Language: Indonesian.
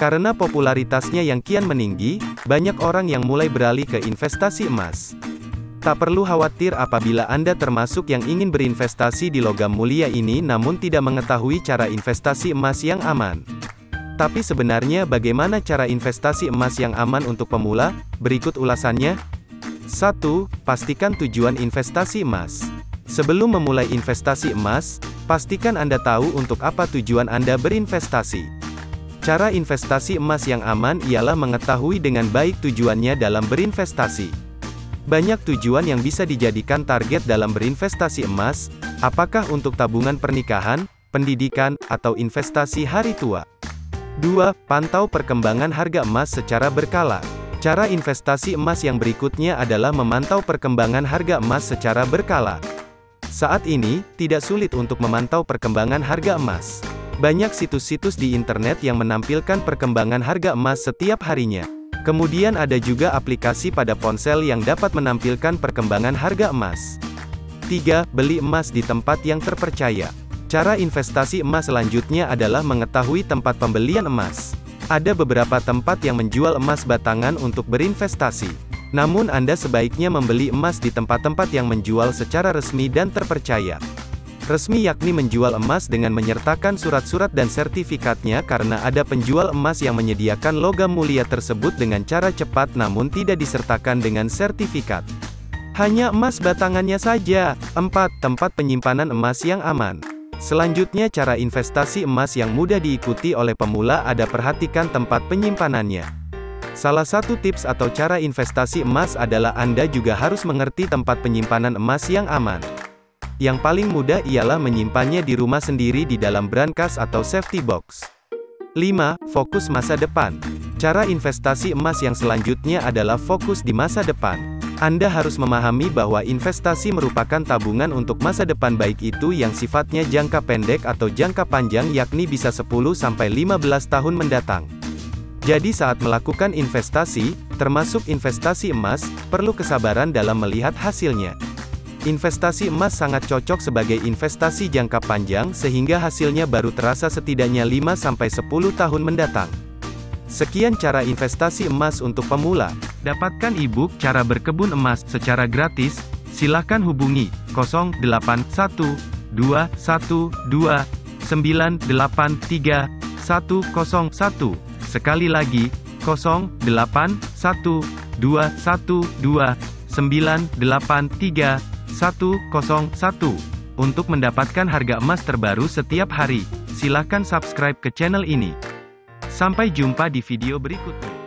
Karena popularitasnya yang kian meninggi, banyak orang yang mulai beralih ke investasi emas. Tak perlu khawatir apabila Anda termasuk yang ingin berinvestasi di logam mulia ini namun tidak mengetahui cara investasi emas yang aman. Tapi sebenarnya bagaimana cara investasi emas yang aman untuk pemula? Berikut ulasannya. 1. Pastikan tujuan investasi emas. Sebelum memulai investasi emas, pastikan Anda tahu untuk apa tujuan Anda berinvestasi. Cara investasi emas yang aman ialah mengetahui dengan baik tujuannya dalam berinvestasi. Banyak tujuan yang bisa dijadikan target dalam berinvestasi emas, apakah untuk tabungan pernikahan, pendidikan, atau investasi hari tua. 2. Pantau perkembangan harga emas secara berkala. Cara investasi emas yang berikutnya adalah memantau perkembangan harga emas secara berkala. Saat ini, tidak sulit untuk memantau perkembangan harga emas. Banyak situs-situs di internet yang menampilkan perkembangan harga emas setiap harinya. Kemudian ada juga aplikasi pada ponsel yang dapat menampilkan perkembangan harga emas. 3. Beli emas di tempat yang terpercaya. Cara investasi emas selanjutnya adalah mengetahui tempat pembelian emas. Ada beberapa tempat yang menjual emas batangan untuk berinvestasi. Namun Anda sebaiknya membeli emas di tempat-tempat yang menjual secara resmi dan terpercaya. Resmi yakni menjual emas dengan menyertakan surat-surat dan sertifikatnya karena ada penjual emas yang menyediakan logam mulia tersebut dengan cara cepat namun tidak disertakan dengan sertifikat. Hanya emas batangannya saja. 4. Tempat penyimpanan emas yang aman. Selanjutnya cara investasi emas yang mudah diikuti oleh pemula ada perhatikan tempat penyimpanannya. Salah satu tips atau cara investasi emas adalah Anda juga harus mengerti tempat penyimpanan emas yang aman. Yang paling mudah ialah menyimpannya di rumah sendiri di dalam brankas atau safety box. 5. Fokus masa depan. Cara investasi emas yang selanjutnya adalah fokus di masa depan. Anda harus memahami bahwa investasi merupakan tabungan untuk masa depan baik itu yang sifatnya jangka pendek atau jangka panjang yakni bisa 10-15 tahun mendatang. Jadi saat melakukan investasi, termasuk investasi emas, perlu kesabaran dalam melihat hasilnya. Investasi emas sangat cocok sebagai investasi jangka panjang sehingga hasilnya baru terasa setidaknya 5-10 tahun mendatang. Sekian cara investasi emas untuk pemula. Dapatkan e-book cara berkebun emas secara gratis, silakan hubungi 081212983101. Sekali lagi, 081212983101. Untuk mendapatkan harga emas terbaru setiap hari, silakan subscribe ke channel ini. Sampai jumpa di video berikutnya.